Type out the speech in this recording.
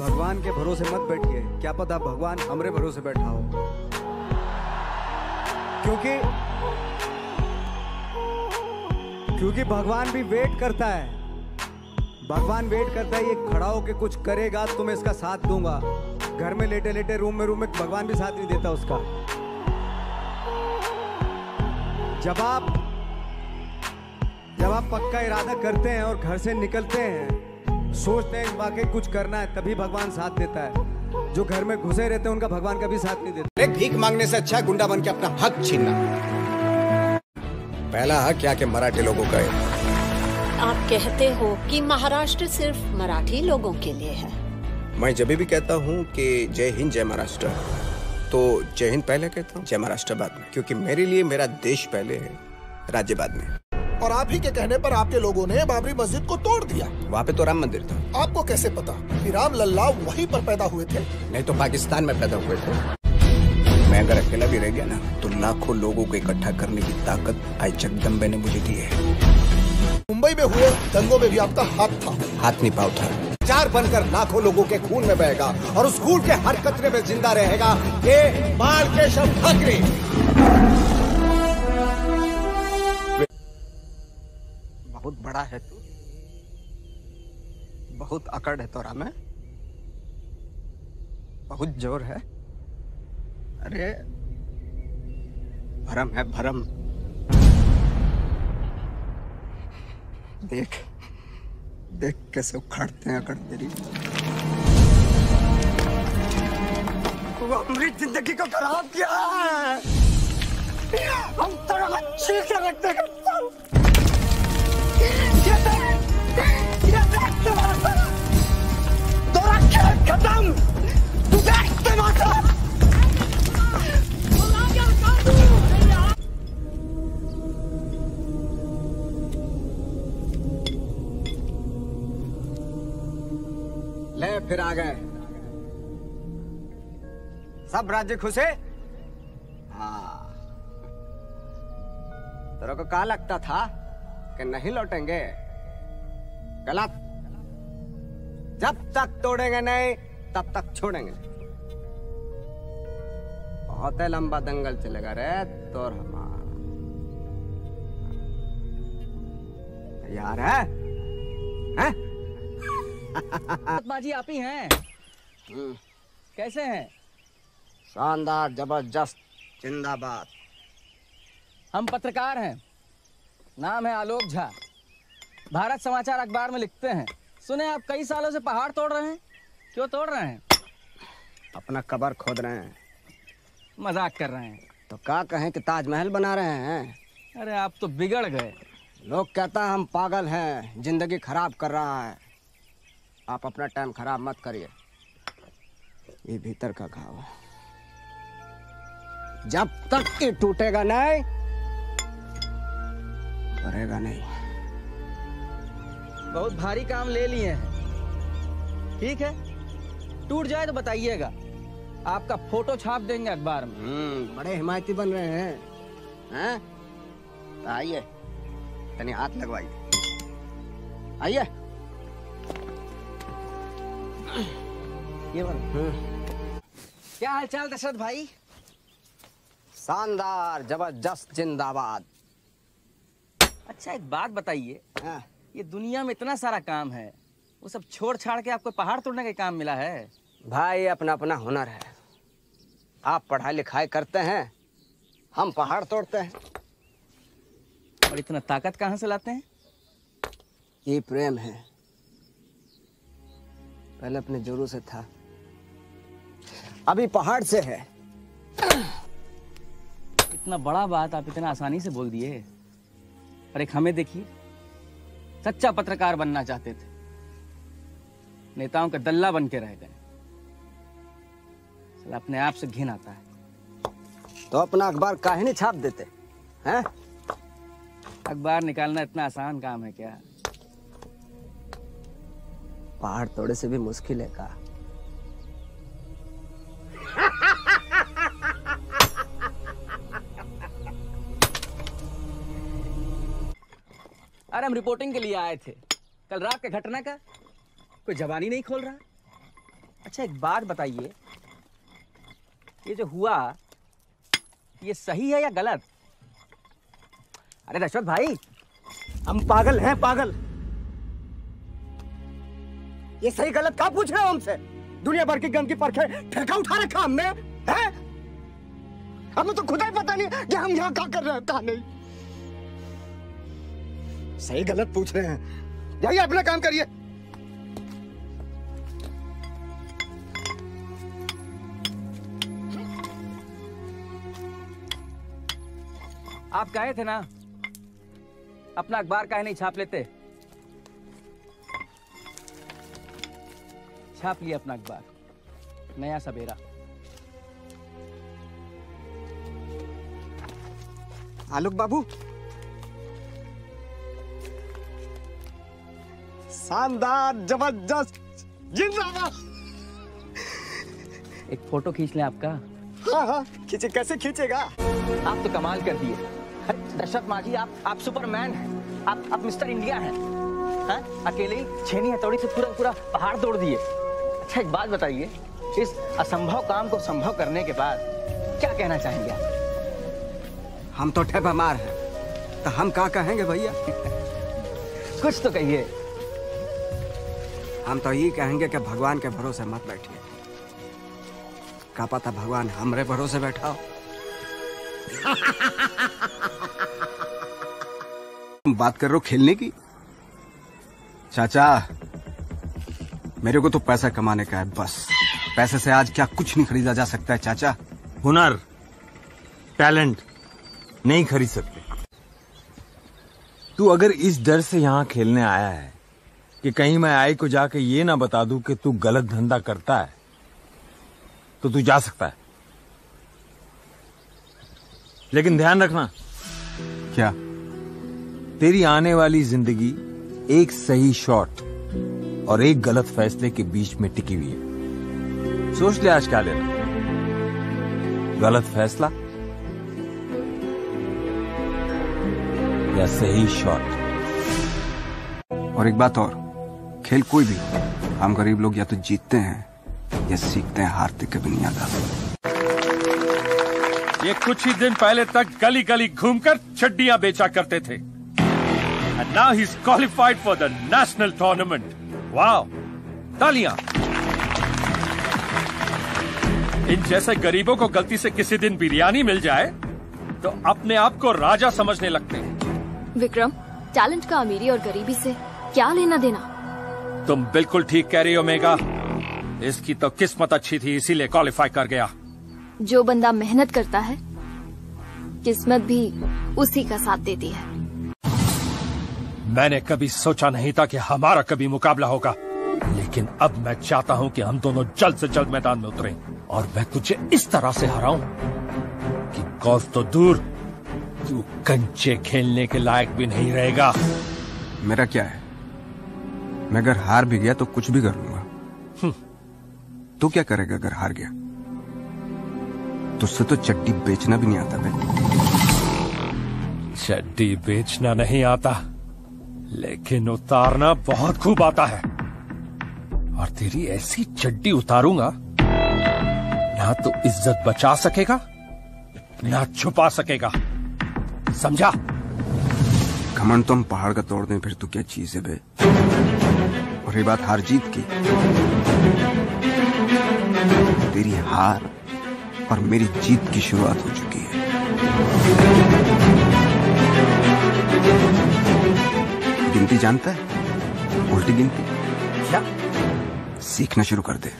भगवान के भरोसे मत बैठिए, क्या पता भगवान हमरे भरोसे बैठा हो। क्योंकि भगवान भी वेट करता है, भगवान वेट करता है ये खड़ा होके कुछ करेगा तो मैं इसका साथ दूंगा। घर में लेटे लेटे रूम में भगवान भी साथ नहीं देता उसका। जब आप पक्का इरादा करते हैं और घर से निकलते हैं, सोचते हैं वाकई कुछ करना है, तभी भगवान साथ देता है। जो घर में घुसे रहते हैं उनका भगवान कभी साथ नहीं देता। एक भीख मांगने से अच्छा गुंडा बन के अपना हक छीनना। पहला हक क्या के मराठी लोगों का है। आप कहते हो कि महाराष्ट्र सिर्फ मराठी लोगों के लिए है। मैं जब भी कहता हूँ कि जय हिंद जय महाराष्ट्र, तो जय हिंद पहले कहता हूँ, जय महाराष्ट्र बाद में, क्योंकि मेरे लिए मेरा देश पहले है, राज्य बाद में। और आप ही के कहने पर आपके लोगों ने बाबरी मस्जिद को तोड़ दिया। वहाँ पे तो राम मंदिर था। आपको कैसे पता कि राम लल्ला वहीं पर पैदा हुए थे? नहीं तो पाकिस्तान में पैदा हुए थे। मैं अगर अकेला भी रह गया ना, तो लाखों लोगों को इकट्ठा करने की ताकत आई जगदम्बे ने मुझे दी है। मुंबई में हुए दंगों में भी आपका हाथ था। हाथ नहीं, पाव था। चार बनकर लाखों लोगों के खून में बहेगा और उस खून के हर कतरे में जिंदा रहेगा ये मालकेशव ठाकरे। बहुत बड़ा है तू, बहुत अकड़ है तोरा में, बहुत जोर है। अरे भरम है, भरम। देख देख कैसे उखाड़ते हैं अकड़ तेरी। वो मेरी जिंदगी को खराब किया है। हम थोड़ा अच्छे से रखते हैं। खत्म, तू देखते माता। ले फिर आ गए, सब राज्य खुश है। हाँ, तेरे को कहा लगता था कि नहीं लौटेंगे? गलत। जब तक तोड़ेंगे नहीं तब तक छोड़ेंगे। बहुत लंबा दंगल चलेगा रे तोर हमारा। तैयार है? बाजी आप ही हैं। कैसे हैं? शानदार, जबरदस्त, जिंदाबाद। हम पत्रकार हैं, नाम है आलोक झा, भारत समाचार अखबार में लिखते हैं। सुने आप कई सालों से पहाड़ तोड़ रहे हैं। क्यों तोड़ रहे हैं? अपना कब्र खोद रहे हैं। मजाक कर रहे हैं। तो क्या कहें कि ताजमहल बना रहे हैं। अरे आप तो बिगड़ गए। लोग कहता है हम पागल हैं, जिंदगी खराब कर रहा है। आप अपना टाइम खराब मत करिए, ये भीतर का घाव है। जब तक ये टूटेगा नहीं, करेगा नहीं। बहुत भारी काम ले लिए हैं। ठीक है, टूट जाए तो बताइएगा, आपका फोटो छाप देंगे अखबार में। बड़े हिमायती बन रहे हैं, हैं? आइए, तनी हाथ लगवाइए। आइए, ये बन। क्या हालचाल दशरथ भाई? शानदार, जबरदस्त, जिंदाबाद। अच्छा एक बात बताइए, ये दुनिया में इतना सारा काम है, वो सब छोड़ छाड़ के आपको पहाड़ तोड़ने का काम मिला है? भाई अपना अपना हुनर है। आप पढ़ाई लिखाई करते हैं, हम पहाड़ तोड़ते हैं। और इतना ताकत कहाँ से लाते हैं? ये प्रेम है, पहले अपने जोरू से था, अभी पहाड़ से है। इतना बड़ा बात आप इतना आसानी से बोल दिए। पर एक हमें देखिए, सच्चा पत्रकार बनना चाहते थे, नेताओं का दल्ला बन के रह गए। साला अपने आप से घिन आता है। तो अपना अखबार काहे नहीं छाप देते हैं? अखबार निकालना इतना आसान काम है क्या? पहाड़ तोड़े से भी मुश्किल है का? अरे हम रिपोर्टिंग के लिए आए थे, कल रात के घटना का कोई जवानी नहीं खोल रहा। अच्छा एक बात बताइए, ये जो हुआ ये सही है या गलत? अरे रश्मत भाई, हम पागल हैं पागल। ये सही गलत क्या पूछ रहे हो हमसे? दुनिया भर की गंदगी परखें ठेका उठा रखा हमने है? हमें तो खुद ही पता नहीं कि हम यहाँ क्या कर रहे हैं क्या नहीं। सही गलत पूछ रहे हैं, जाइए अपना काम करिए। आप कहे थे ना अपना अखबार काहे नहीं छाप लेते, छाप लिया अपना अखबार नया सवेरा। आलोक बाबू शानदार जबरदस्त जिंदाबाद। एक फोटो खींच लें आपका। हाँ हाँ खींचे, कैसे खींचेगा? आप तो कमाल कर दिए दशरथ मांझी, आप सुपरमैन हैं, आप मिस्टर इंडिया हैं। हाँ? अकेले ही छेनी हथौड़ी से पूरा पूरा पहाड़ तोड़ दिए। अच्छा एक बात बताइए, इस असंभव काम को संभव करने के बाद क्या कहना चाहेंगे आप? हम तो ठे बीमार हैं तो हम क्या कहेंगे भैया? कुछ तो कहिए। हम तो ये कहेंगे कि भगवान के भरोसे मत बैठिए, क्या पता भगवान हमरे भरोसे बैठा हो। बात कर रहे हो खेलने की? चाचा मेरे को तो पैसा कमाने का है बस, पैसे से आज क्या कुछ नहीं खरीदा जा सकता है चाचा। हुनर टैलेंट नहीं खरीद सकते। तू अगर इस डर से यहाँ खेलने आया है कि कहीं मैं आई को जाके ये ना बता दूं कि तू गलत धंधा करता है, तो तू जा सकता है। लेकिन ध्यान रखना, क्या तेरी आने वाली जिंदगी एक सही शॉट और एक गलत फैसले के बीच में टिकी हुई है। सोच ले आज क्या लेना, गलत फैसला या सही शॉट। और एक बात और, खेल कोई भी हो, हम गरीब लोग या तो जीतते हैं या सीखते हैं हारते के दुनिया का। ये कुछ ही दिन पहले तक गली गली घूमकर चड्डियां बेचा करते थे, and now he is qualified for the national tournament. Wow, तालियां। इन जैसे गरीबों को गलती से किसी दिन बिरयानी मिल जाए तो अपने आप को राजा समझने लगते हैं। विक्रम, टैलेंट का अमीरी और गरीबी से क्या लेना देना? तुम बिल्कुल ठीक कह रही हो मेघा, इसकी तो किस्मत अच्छी थी इसीलिए क्वालिफाई कर गया। जो बंदा मेहनत करता है किस्मत भी उसी का साथ देती है। मैंने कभी सोचा नहीं था कि हमारा कभी मुकाबला होगा, लेकिन अब मैं चाहता हूँ कि हम दोनों जल्द से जल्द मैदान में उतरें और मैं तुझे इस तरह से हराऊं कि गोल्फ तो दूर तू कंचे खेलने के लायक भी नहीं रहेगा। मेरा क्या है, मैं अगर हार भी गया तो कुछ भी कर लूंगा। तू क्या करेगा अगर हार गया? तुझसे तो चड्डी बेचना भी नहीं आता। मैं चड्डी बेचना नहीं आता लेकिन उतारना बहुत खूब आता है, और तेरी ऐसी चड्डी उतारूंगा ना तो इज्जत बचा सकेगा ना छुपा सकेगा, समझा? घमंड तो हम पहाड़ का तोड़ दें, फिर तू क्या चीज है बे। और ये बात हार जीत की, तेरी हार और मेरी जीत की शुरुआत हो चुकी है। गिनती जानता है, उल्टी गिनती? क्या? सीखना शुरू कर दे।